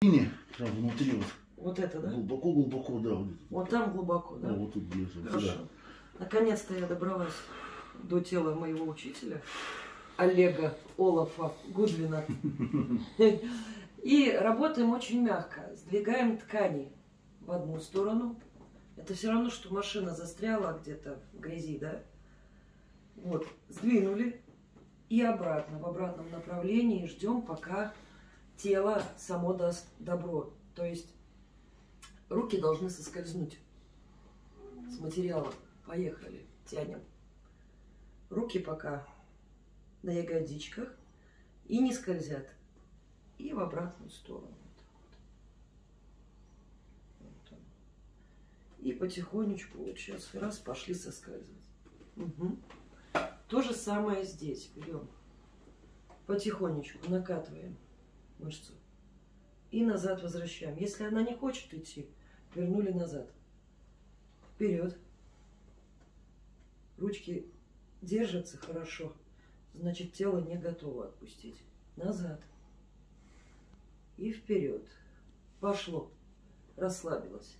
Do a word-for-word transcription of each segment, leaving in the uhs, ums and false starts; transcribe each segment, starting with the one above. Прям внутри вот. Вот это, да? Глубоко-глубоко, да. Вот, вот там глубоко, да? А вот тут ближе. Хорошо. Да. Наконец-то я добралась до тела моего учителя, Олега Олафа Гудвина. И работаем очень мягко. Сдвигаем ткани в одну сторону. Это все равно, что машина застряла где-то в грязи, да? Вот, сдвинули. И обратно, в обратном направлении ждем, пока тело само даст добро. То есть руки должны соскользнуть с материала. Поехали, тянем. Руки пока на ягодичках и не скользят. И в обратную сторону. И потихонечку, вот сейчас раз, пошли соскальзывать. Угу. То же самое здесь. Берем, потихонечку накатываем мышцу и назад возвращаем. Если она не хочет идти, вернули назад. Вперед. Ручки держатся хорошо, значит, тело не готово отпустить. Назад. И вперед. Пошло. Расслабилось.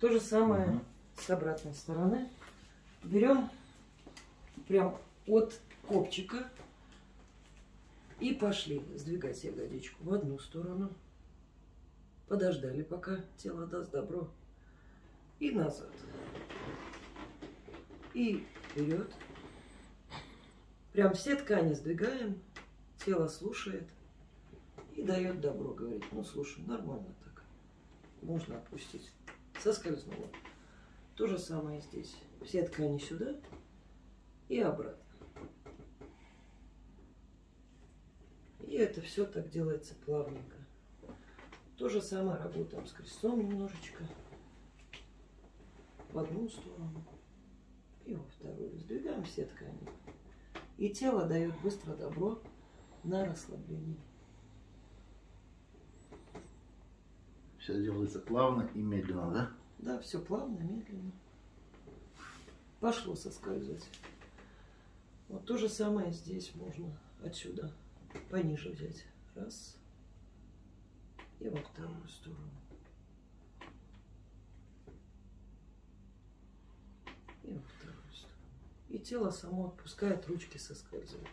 То же самое угу. с обратной стороны. Берем прям от копчика. И пошли сдвигать ягодичку в одну сторону. Подождали, пока тело даст добро. И назад. И вперед. Прям все ткани сдвигаем. Тело слушает. И дает добро. Говорит, ну слушай, нормально так. Можно отпустить. Соскользнуло. То же самое здесь. Все ткани сюда и обратно. И это все так делается плавненько. То же самое работаем с крестом немножечко. В одну сторону. И во вторую. Сдвигаем все ткани. И тело дает быстро добро на расслабление. Все делается плавно и медленно, да? Да, все плавно, медленно. Пошло соскальзывать. Вот то же самое здесь можно отсюда. Пониже взять. Раз. И во вторую сторону. И во вторую сторону. И тело само отпускает, ручки соскальзывают.